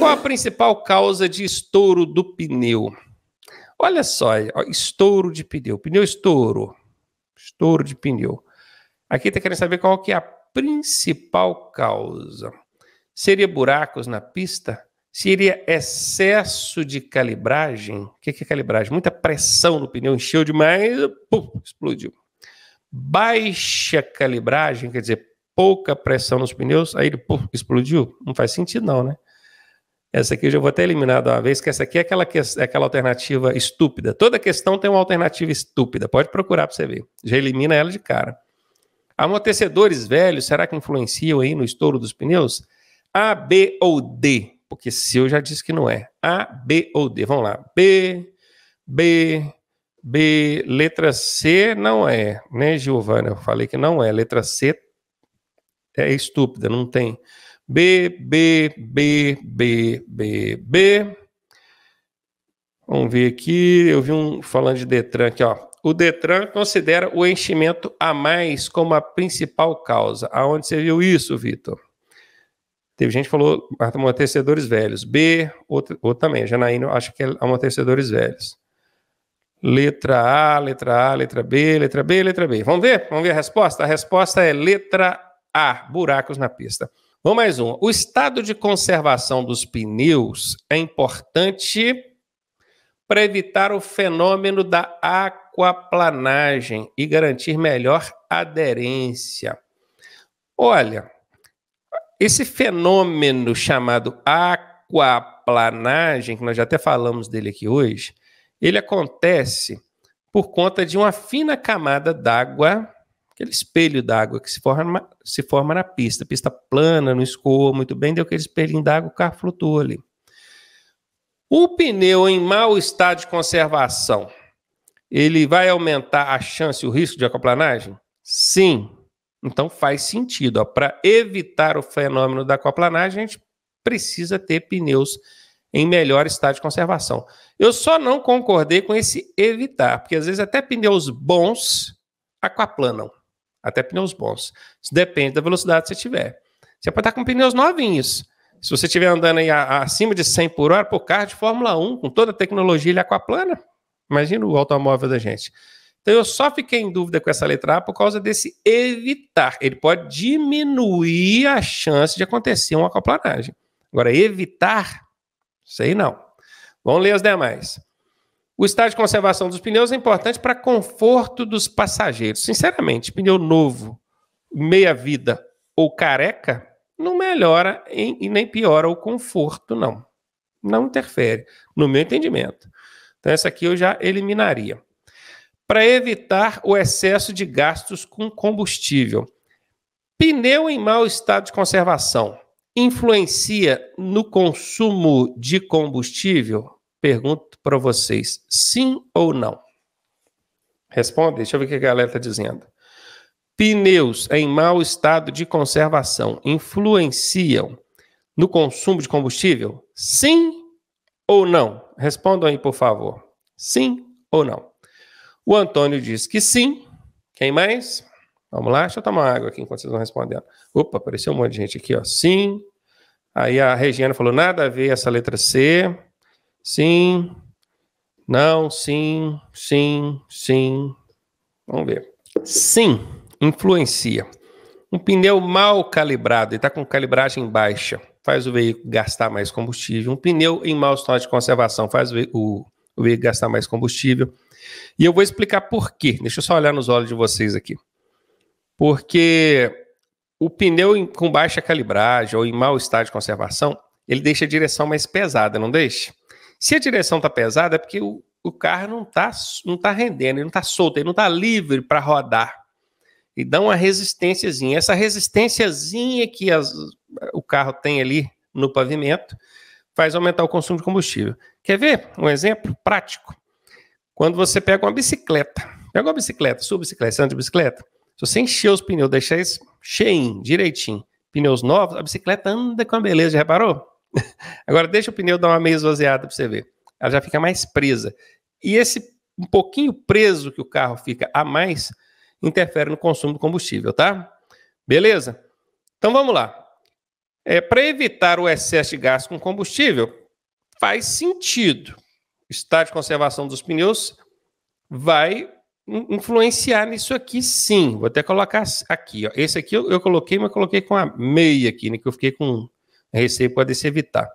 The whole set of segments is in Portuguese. Qual a principal causa de estouro do pneu? Olha só, estouro de pneu. Pneu estouro. Estouro de pneu. Aqui está querendo saber qual que é a principal causa. Seria buracos na pista? Seria excesso de calibragem? O que é calibragem? Muita pressão no pneu, encheu demais, pum, explodiu. Baixa calibragem, quer dizer, pouca pressão nos pneus, aí ele pum, explodiu. Não faz sentido não, né? Essa aqui eu já vou até eliminar de uma vez, que essa aqui é aquela alternativa estúpida. Toda questão tem uma alternativa estúpida, pode procurar para você ver. Já elimina ela de cara. Amortecedores velhos, será que influenciam aí no estouro dos pneus? A, B ou D? Porque se eu já disse que não é. A, B ou D. Vamos lá. B. Letra C não é, né, Giovana? Eu falei que não é. Letra C é estúpida, não tem. B. Vamos ver aqui. Eu vi um falando de DETRAN aqui, ó. O DETRAN considera o enchimento a mais como a principal causa. Aonde você viu isso, Vitor? Teve gente que falou amortecedores velhos. B, ou também, Janaína, eu acho que é amortecedores velhos. Letra A, letra B. Vamos ver a resposta? A resposta é letra A, buracos na pista. Vamos mais um. O estado de conservação dos pneus é importante para evitar o fenômeno da aquaplanagem e garantir melhor aderência. Olha... esse fenômeno chamado aquaplanagem, que nós já até falamos dele aqui hoje, ele acontece por conta de uma fina camada d'água, aquele espelho d'água que se forma na pista. Pista plana, não escoa muito bem, deu aquele espelhinho d'água, o carro flutuou ali. O pneu em mau estado de conservação, ele vai aumentar a chance, o risco de aquaplanagem? Sim. Então faz sentido. Para evitar o fenômeno da aquaplanagem, a gente precisa ter pneus em melhor estado de conservação. Eu só não concordei com esse evitar, porque às vezes até pneus bons aquaplanam. Até pneus bons. Isso depende da velocidade que você tiver. Você pode estar com pneus novinhos. Se você estiver andando aí acima de 100 por hora, por carro de Fórmula 1, com toda a tecnologia, ele aquaplana. Imagina o automóvel da gente. Então, eu só fiquei em dúvida com essa letra A por causa desse evitar. Ele pode diminuir a chance de acontecer uma aquaplanagem. Agora, evitar? Sei não. Vamos ler as demais. O estado de conservação dos pneus é importante para conforto dos passageiros. Sinceramente, pneu novo, meia-vida ou careca, não melhora e nem piora o conforto, não. Não interfere, no meu entendimento. Então, essa aqui eu já eliminaria. Para evitar o excesso de gastos com combustível. Pneu em mau estado de conservação influencia no consumo de combustível? Pergunto para vocês, sim ou não? Responde, deixa eu ver o que a galera está dizendo. Pneus em mau estado de conservação influenciam no consumo de combustível? Sim ou não? Respondam aí, por favor. Sim ou não? O Antônio diz que sim. Quem mais? Vamos lá, deixa eu tomar água aqui enquanto vocês vão respondendo. Opa, apareceu um monte de gente aqui, ó. Sim. Aí a Regiane falou, nada a ver essa letra C. Sim. Não, sim, sim, sim. Vamos ver. Sim, influencia. Um pneu mal calibrado, ele está com calibragem baixa, faz o veículo gastar mais combustível. Um pneu em mau estado de conservação faz o veículo gastar mais combustível. E eu vou explicar por quê. Deixa eu só olhar nos olhos de vocês aqui. Porque o pneu com baixa calibragem ou em mau estado de conservação, ele deixa a direção mais pesada, não deixa? Se a direção está pesada é porque o carro não tá rendendo, ele não está solto, ele não está livre para rodar. E dá uma resistênciazinha. Essa resistênciazinha que o carro tem ali no pavimento faz aumentar o consumo de combustível. Quer ver um exemplo prático? Quando você pega uma bicicleta, sua bicicleta, você anda de bicicleta, se você encher os pneus, deixar eles cheinho, direitinho, pneus novos, a bicicleta anda com a beleza, já reparou? Agora deixa o pneu dar uma meia esvaziada para você ver, ela já fica mais presa. E esse um pouquinho preso que o carro fica a mais, interfere no consumo do combustível, tá? Beleza? Então vamos lá. Para evitar o excesso de gasto com combustível, faz sentido. O estado de conservação dos pneus vai influenciar nisso aqui, sim. Vou até colocar aqui, ó. Esse aqui eu coloquei, mas coloquei com a meia aqui, né, que eu fiquei com receio para se evitar.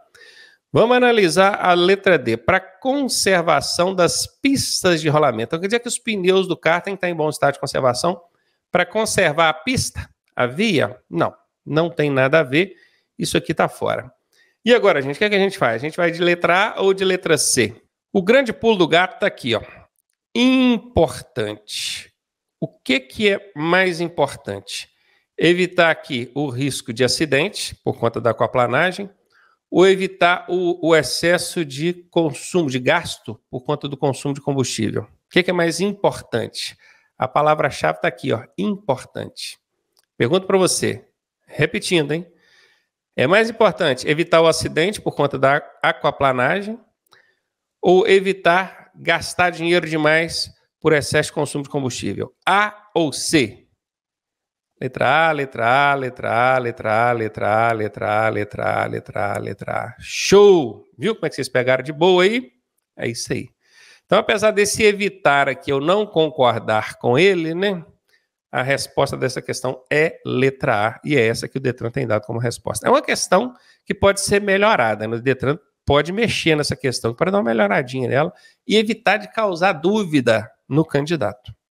Vamos analisar a letra D, para conservação das pistas de rolamento. Então, quer dizer que os pneus do carro têm que estar em bom estado de conservação para conservar a pista, a via? Não, não tem nada a ver. Isso aqui está fora. E agora, gente, o que é que a gente faz? A gente vai de letra A ou de letra C? O grande pulo do gato está aqui, ó. Importante. O que é mais importante? Evitar aqui o risco de acidente, por conta da aquaplanagem, ou evitar o excesso de consumo, de gasto, por conta do consumo de combustível. O que é mais importante? A palavra-chave está aqui, ó. Importante. Pergunto para você, repetindo, hein? É mais importante evitar o acidente por conta da aquaplanagem ou evitar gastar dinheiro demais por excesso de consumo de combustível? A ou C? Letra A, letra A, letra A, letra A, letra A, letra A, letra A, letra A, letra A. Show! Viu como é que vocês pegaram de boa aí? É isso aí. Então, apesar desse evitar aqui, eu não concordar com ele, né? A resposta dessa questão é letra A, e é essa que o DETRAN tem dado como resposta. É uma questão que pode ser melhorada, né? O DETRAN pode mexer nessa questão para dar uma melhoradinha nela e evitar de causar dúvida no candidato.